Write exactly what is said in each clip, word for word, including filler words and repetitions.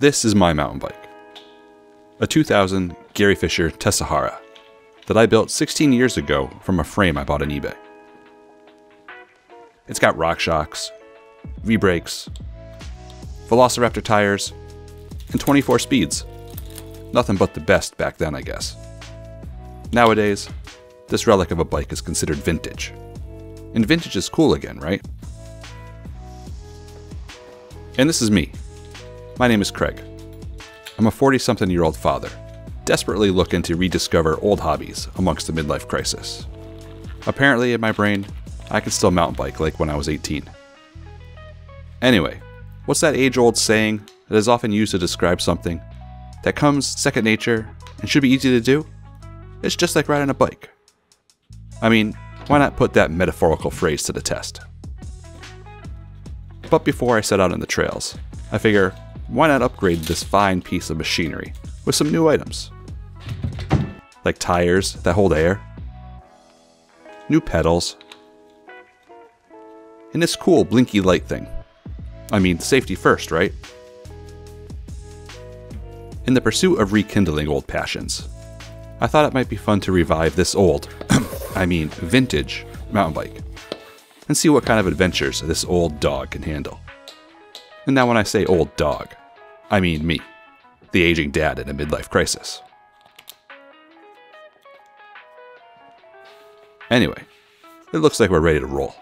This is my mountain bike, a two thousand Gary Fisher Tessahara that I built sixteen years ago from a frame I bought on eBay. It's got rock shocks, V-brakes, Velociraptor tires, and twenty-four speeds. Nothing but the best back then, I guess. Nowadays, this relic of a bike is considered vintage. And vintage is cool again, right? And this is me. My name is Craig. I'm a forty-something-year-old father, desperately looking to rediscover old hobbies amongst the midlife crisis. Apparently, in my brain, I can still mountain bike like when I was eighteen. Anyway, what's that age-old saying that is often used to describe something that comes second nature and should be easy to do? It's just like riding a bike. I mean, why not put that metaphorical phrase to the test? But before I set out on the trails, I figure, why not upgrade this fine piece of machinery with some new items? Like tires that hold air, new pedals, and this cool blinky light thing. I mean, safety first, right? In the pursuit of rekindling old passions, I thought it might be fun to revive this old, I mean vintage, mountain bike, and see what kind of adventures this old dog can handle. And now when I say old dog, I mean me, the aging dad in a midlife crisis. Anyway, it looks like we're ready to roll.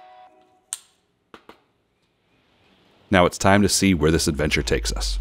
Now it's time to see where this adventure takes us.